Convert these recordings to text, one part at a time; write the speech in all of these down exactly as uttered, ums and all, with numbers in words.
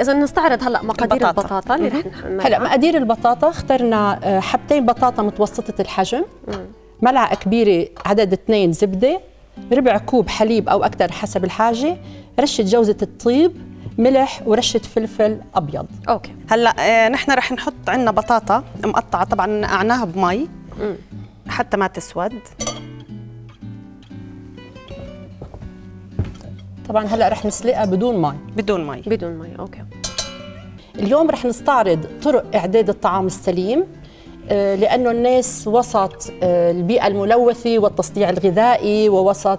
إذا نستعرض هلا مقادير البطاطا, البطاطا اللي رح نحملها. هلا مقادير البطاطا اخترنا حبتين بطاطا متوسطة الحجم، ملعقة كبيرة عدد اثنين زبدة، ربع كوب حليب أو أكثر حسب الحاجة، رشة جوزة الطيب، ملح ورشة فلفل أبيض. أوكي. هلا نحن رح نحط عندنا بطاطا مقطعة، طبعاً نقعناها بمي حتى ما تسود. طبعاً هلا رح نسلقها بدون مي. بدون مي. بدون مي، أوكي. اليوم رح نستعرض طرق إعداد الطعام السليم، لأنه الناس وسط البيئة الملوثة والتصديع الغذائي ووسط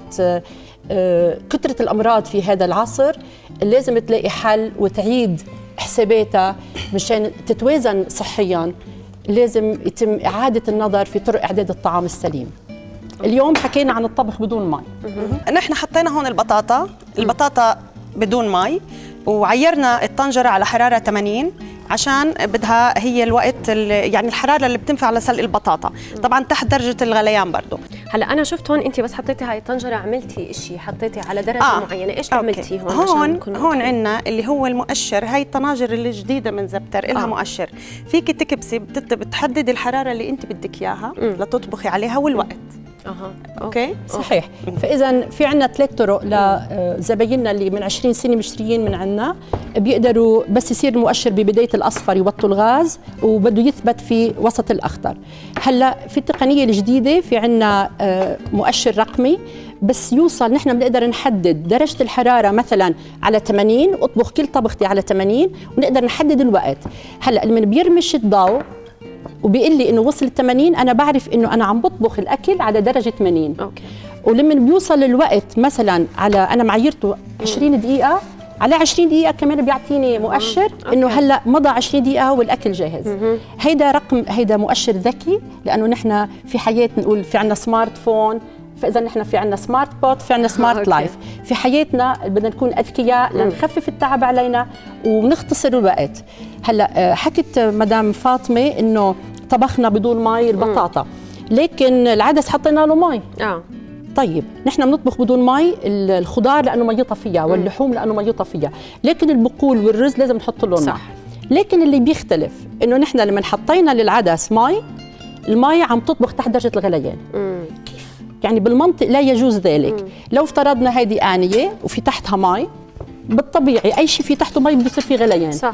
كثرة الأمراض في هذا العصر، لازم تلاقي حل وتعيد حساباتها مشان تتوازن صحياً. لازم يتم إعادة النظر في طرق إعداد الطعام السليم. اليوم حكينا عن الطبخ بدون مي. نحن حطينا هون البطاطا، البطاطا بدون مي، وعيرنا الطنجرة على حرارة ثمانين عشان بدها هي الوقت يعني الحرارة اللي بتنفع لسلق البطاطا، طبعا تحت درجة الغليان برضه. هلا أنا شفت هون أنت بس حطيتي هاي الطنجرة عملتي شيء، حطيتي على درجة آه. معينة، إيش عملتي هون؟ هون هون عندنا اللي هو المؤشر، هاي الطناجر الجديدة من زبتر إلها آه. مؤشر، فيك تكبسي بتحدد الحرارة اللي أنت بدك إياها لتطبخي عليها والوقت. اها اوكي صحيح. فاذا في عندنا ثلاث طرق لزبايننا اللي من عشرين سنه مشتريين من عندنا، بيقدروا بس يصير المؤشر ببدايه الاصفر يوطوا الغاز وبده يثبت في وسط الاخضر. هلا في التقنيه الجديده في عندنا مؤشر رقمي بس يوصل، نحن بنقدر نحدد درجه الحراره مثلا على ثمانين، اطبخ كل طبختي على ثمانين ونقدر نحدد الوقت. هلا اللي بيرمش الضوء وبيقول لي انه وصل ثمانين، انا بعرف انه انا عم بطبخ الاكل على درجه ثمانين. اوكي. ولمن بيوصل الوقت مثلا على انا معاييرته عشرين دقيقه، على عشرين دقيقه كمان بيعطيني مؤشر انه هلا مضى عشرين دقيقه والاكل جاهز. مم. هيدا رقم، هيدا مؤشر ذكي، لانه نحن في حياتنا نقول في عندنا سمارت فون، فاذا نحن في عندنا سمارت بوت، في عندنا سمارت أوكي. لايف، في حياتنا بدنا نكون اذكياء لنخفف التعب علينا ونختصر الوقت. هلا حكت مدام فاطمه انه طبخنا بدون مي البطاطا، لكن العدس حطينا له مي. اه طيب نحن بنطبخ بدون مي الخضار لانه ميتها فيها، واللحوم لانه ميتها فيها، لكن البقول والرز لازم نحط لهم مي. لكن اللي بيختلف انه نحن لما حطينا للعدس مي، المي عم تطبخ تحت درجه الغليان. مم. يعني بالمنطق لا يجوز ذلك. مم. لو افترضنا هذه آنية وفي تحتها مي، بالطبيعي أي شيء في تحته مي بيصير فيه غليان. صح.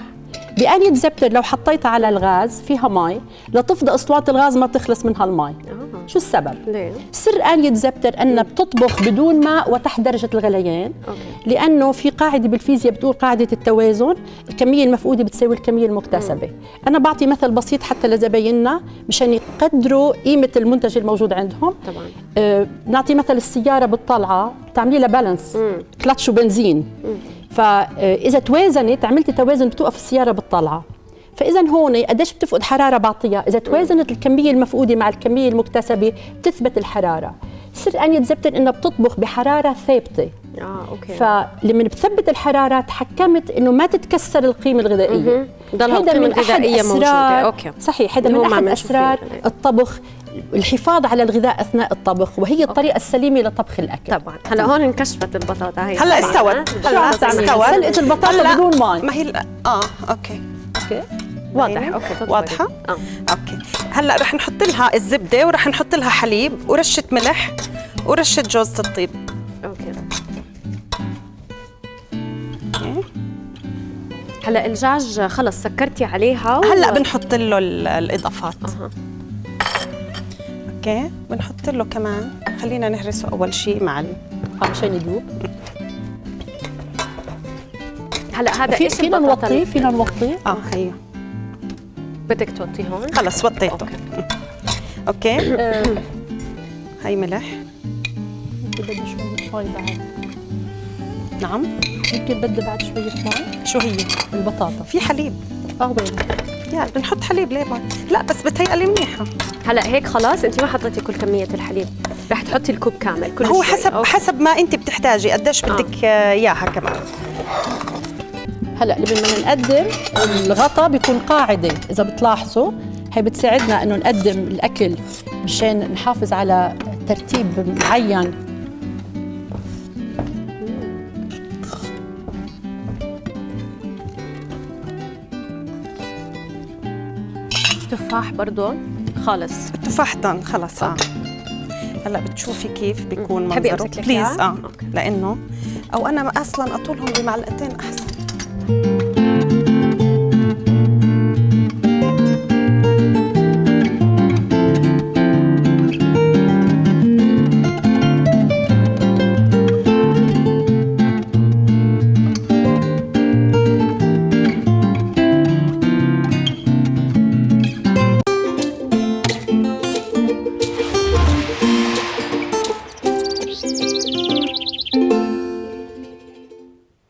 بآنية زبتر لو حطيتها على الغاز فيها مي، لتفضى أسطوانة الغاز ما بتخلص منها المي. آه. شو السبب؟ ليه؟ سر آنية زبتر أنها بتطبخ بدون ماء وتحت درجة الغليان. أوكي. لأنه في قاعدة بالفيزياء بتقول قاعدة التوازن، الكمية المفقودة بتساوي الكمية المكتسبة. مم. أنا بعطي مثل بسيط حتى لزبايننا مشان يقدروا قيمة المنتج الموجود عندهم. طبعاً. آه نعطي مثل السيارة بالطلعة بتعملي لها بالانس، كلتش وبنزين. مم. فإذا توازنت، عملت توازن، بتوقف السيارة بالطلعة. فإذا هون قديش بتفقد حرارة بعطيها، إذا توازنت الكمية المفقودة مع الكمية المكتسبة بتثبت الحرارة. سر آنية زبتر إنها بتطبخ بحرارة ثابتة. اه اوكي. فلما بتثبت الحرارة تحكمت إنه ما تتكسر القيمة الغذائية. ضلها القيمة الغذائية موجودة. أوكي. صحيح، هذا من أحد أسرار الطبخ، الحفاظ على الغذاء اثناء الطبخ، وهي الطريقه السليمه لطبخ الاكل. طبعا هلا هون انكشفت البطاطا، هي هلا استوت، هلا استوت سلقت البطاطا بدون ماء. ما هي اه اوكي اوكي واضح. اوكي واضحه. اه اوكي هلا رح نحط لها الزبده ورح نحط لها حليب ورشه ملح ورشه جوزة الطيب. اوكي هلا الدجاج خلص سكرتي عليها و... هلا بنحط له الاضافات. اها اوكي بنحط له كمان، خلينا نهرسه اول شيء مع عشان يذوب. هلا هذا ايش فينا نوطيه؟ فينا نوطيه؟ اه هي بدك توطيه هون؟ خلص وطيته. اوكي هي ملح، بدي شوية مي بعد. نعم يمكن بدي بعد شوية مي. شو هي؟ البطاطا في حليب. اه وين؟ يلا بنحط حليب ليه بعد؟ لا بس بتهيألي منيحة. هلا هيك خلاص انت ما حطيتي كل كمية الحليب، رح تحطي الكوب كامل كل شيء. هو حسب أوكي. حسب ما انت بتحتاجي قديش بدك اياها. آه. كمان هلا لما نقدم الغطا بيكون قاعدة، إذا بتلاحظوا هي بتساعدنا إنه نقدم الأكل مشان نحافظ على ترتيب معين. التفاح برضه خالص؟ التفاح دان خلص. اه هلا بتشوفي كيف بيكون منظره. بليز اه لانه او انا اصلا اطولهم بمعلقتين احسن.